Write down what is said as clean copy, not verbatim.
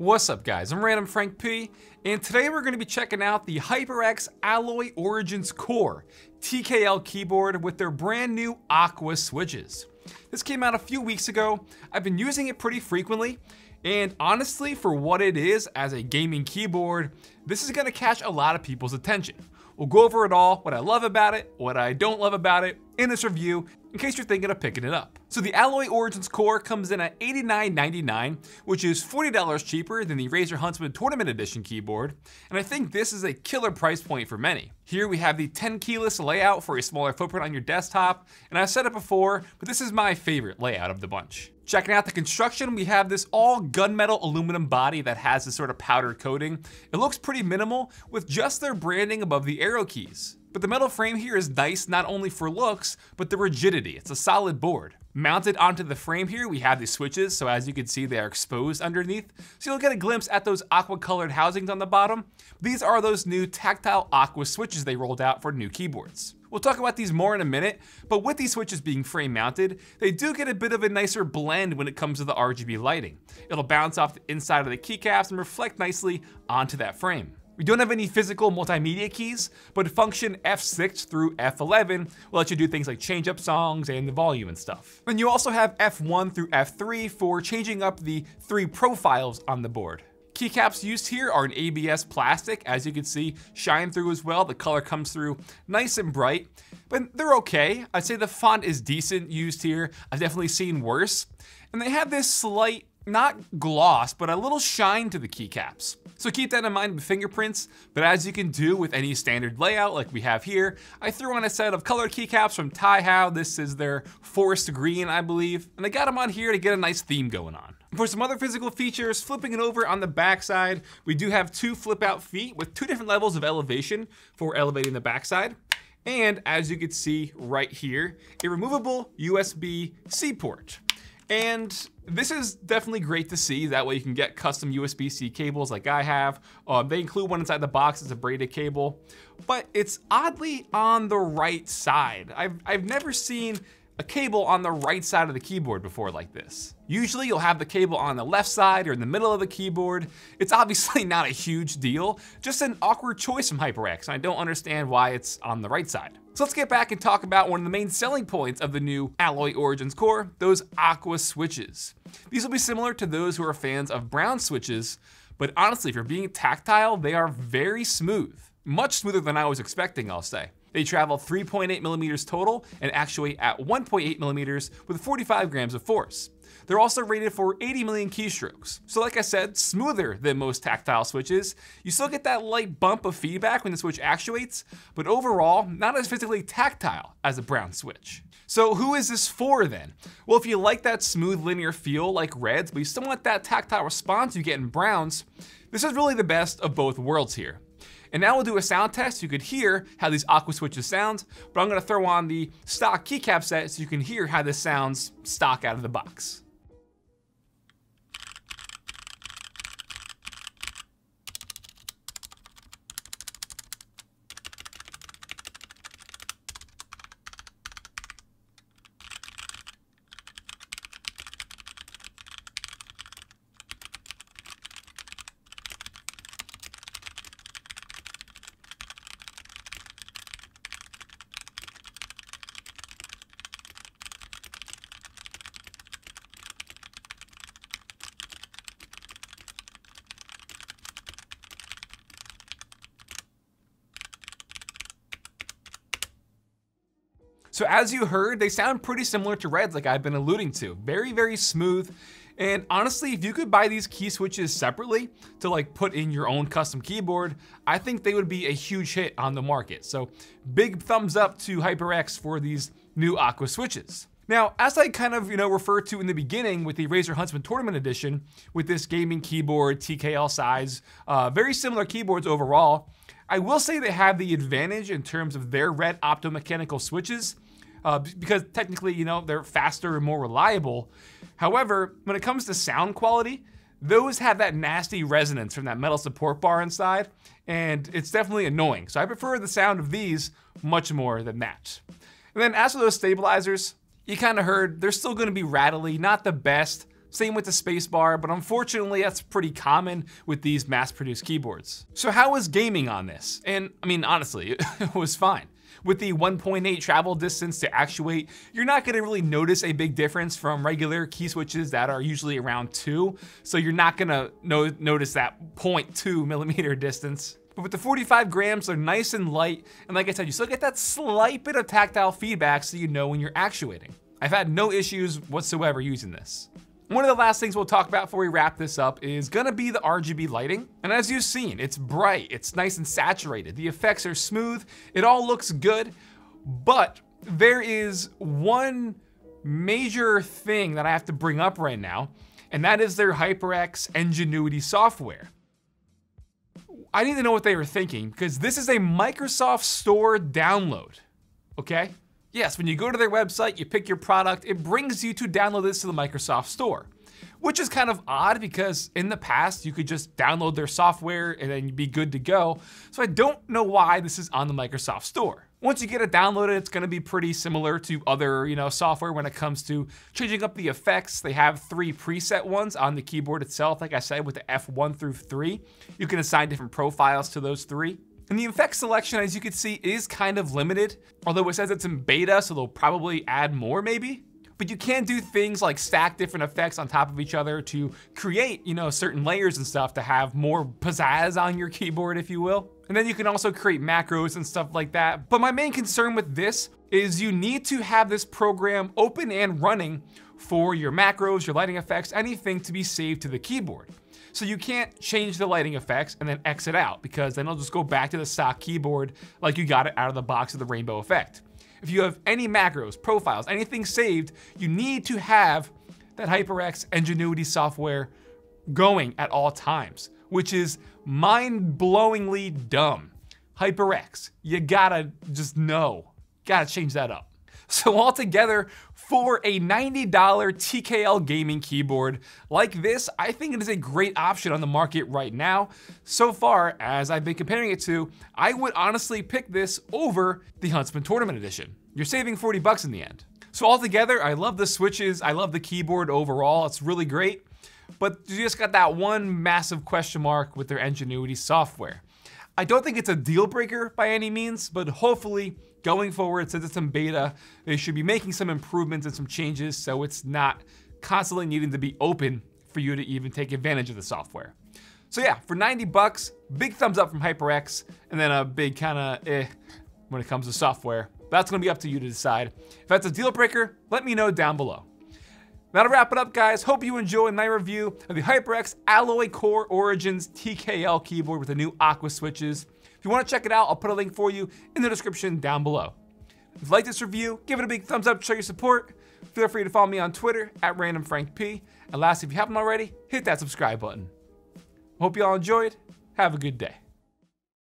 What's up guys, I'm RandomFrankP, and today we're going to be checking out the HyperX Alloy Origins Core TKL keyboard with their brand new Aqua switches. This came out a few weeks ago. I've been using it pretty frequently, and honestly, for what it is as a gaming keyboard, this is going to catch a lot of people's attention. We'll go over it all, what I love about it, what I don't love about it, in this review, in case you're thinking of picking it up. So the Alloy Origins Core comes in at $89.99, which is $40 cheaper than the Razer Huntsman Tournament Edition keyboard, and I think this is a killer price point for many. Here we have the 10 keyless layout for a smaller footprint on your desktop, and I've said it before, but this is my favorite layout of the bunch. Checking out the construction, we have this all gunmetal aluminum body that has this sort of powder coating. It looks pretty minimal with just their branding above the arrow keys. But the metal frame here is nice not only for looks, but the rigidity. It's a solid board. Mounted onto the frame here, we have the switches, so as you can see, they are exposed underneath. So you'll get a glimpse at those aqua-colored housings on the bottom. These are those new tactile aqua switches they rolled out for new keyboards. We'll talk about these more in a minute, but with these switches being frame mounted, they do get a bit of a nicer blend when it comes to the RGB lighting. It'll bounce off the inside of the keycaps and reflect nicely onto that frame. We don't have any physical multimedia keys, but function F6 through F11 will let you do things like change up songs and the volume and stuff. And you also have F1 through F3 for changing up the three profiles on the board. Keycaps used here are an ABS plastic, as you can see, shine through as well. The color comes through nice and bright, but they're okay. I'd say the font is decent used here. I've definitely seen worse. And they have this slight, not gloss, but a little shine to the keycaps. So keep that in mind with fingerprints, but as you can do with any standard layout like we have here, I threw on a set of colored keycaps from Taihao. This is their forest green, I believe, and I got them on here to get a nice theme going on. For some other physical features, flipping it over on the backside, we do have two flip out feet with two different levels of elevation for elevating the backside. And as you can see right here, a removable USB-C port. And this is definitely great to see. That way you can get custom USB-C cables like I have. They include one inside the box as a braided cable, but it's oddly on the right side. I've never seen a cable on the right side of the keyboard before like this. Usually you'll have the cable on the left side or in the middle of the keyboard. It's obviously not a huge deal, just an awkward choice from HyperX, and I don't understand why it's on the right side. So let's get back and talk about one of the main selling points of the new Alloy Origins Core, those Aqua switches. These will be similar to those who are fans of brown switches, but honestly, if you're being tactile, they are very smooth. Much smoother than I was expecting, I'll say. They travel 3.8 millimeters total and actuate at 1.8 millimeters with 45 grams of force. They're also rated for 80 million keystrokes. So like I said, smoother than most tactile switches. You still get that light bump of feedback when the switch actuates, but overall, not as physically tactile as a brown switch. So who is this for then? Well, if you like that smooth linear feel like reds, but you still want that tactile response you get in browns, this is really the best of both worlds here. And now we'll do a sound test. You could hear how these Aqua switches sound, but I'm gonna throw on the stock keycap set so you can hear how this sounds stock out of the box. So as you heard, they sound pretty similar to reds like I've been alluding to. Very, very smooth. And honestly, if you could buy these key switches separately to like put in your own custom keyboard, I think they would be a huge hit on the market. So big thumbs up to HyperX for these new Aqua switches. Now, as I kind of, referred to in the beginning with the Razer Huntsman Tournament Edition, with this gaming keyboard, TKL size, very similar keyboards overall, I will say they have the advantage in terms of their red optomechanical switches, because technically, they're faster and more reliable. However, when it comes to sound quality, those have that nasty resonance from that metal support bar inside, and it's definitely annoying. So I prefer the sound of these much more than that. And then as for those stabilizers, you kind of heard, they're still gonna be rattly, not the best, Same with the spacebar, but unfortunately that's pretty common with these mass-produced keyboards. So how was gaming on this? And I mean, honestly, it was fine. With the 1.8 travel distance to actuate, you're not gonna really notice a big difference from regular key switches that are usually around 2, so you're not gonna notice that 0.2 millimeter distance. But with the 45 grams, they're nice and light, and like I said, you still get that slight bit of tactile feedback so you know when you're actuating. I've had no issues whatsoever using this. One of the last things we'll talk about before we wrap this up is gonna be the RGB lighting. And as you've seen, it's bright, it's nice and saturated, the effects are smooth, it all looks good, but there is one major thing that I have to bring up right now, and that is their HyperX Ingenuity software. I need to know what they were thinking, because this is a Microsoft Store download, okay? Yes, when you go to their website, you pick your product, it brings you to download this to the Microsoft Store, which is kind of odd because in the past, you could just download their software and then you'd be good to go. So I don't know why this is on the Microsoft Store. Once you get it downloaded, it's gonna be pretty similar to other, software when it comes to changing up the effects. They have 3 preset ones on the keyboard itself, like I said, with the F1 through 3. You can assign different profiles to those 3. And the effect selection, as you can see, is kind of limited, although it says it's in beta, so they'll probably add more maybe. But you can do things like stack different effects on top of each other to create, certain layers and stuff to have more pizzazz on your keyboard, if you will. And then you can also create macros and stuff like that. But my main concern with this is you need to have this program open and running for your macros, your lighting effects, anything to be saved to the keyboard. So you can't change the lighting effects and then exit out, because then it'll just go back to the stock keyboard like you got it out of the box with the rainbow effect. If you have any macros, profiles, anything saved, you need to have that HyperX Ingenuity software going at all times, which is mind-blowingly dumb. HyperX, you gotta just know, gotta change that up. So altogether, for a $90 TKL gaming keyboard like this, I think it is a great option on the market right now. So far, as I've been comparing it to, I would honestly pick this over the Huntsman Tournament Edition. You're saving 40 bucks in the end. So altogether, I love the switches, I love the keyboard overall, it's really great, but you just got that one massive question mark with their Ingenuity software. I don't think it's a deal breaker by any means, but hopefully, going forward, since it's in beta, they should be making some improvements and some changes so it's not constantly needing to be open for you to even take advantage of the software. So yeah, for 90 bucks, big thumbs up from HyperX, and then a big kinda when it comes to software. That's gonna be up to you to decide. If that's a deal breaker, let me know down below. That'll wrap it up, guys. Hope you enjoyed my review of the HyperX Alloy Core Origins TKL keyboard with the new Aqua switches. If you want to check it out, I'll put a link for you in the description down below. If you like this review, give it a big thumbs up to show your support. Feel free to follow me on Twitter @RandomFrankP. And lastly, if you haven't already, hit that subscribe button. Hope you all enjoyed. Have a good day.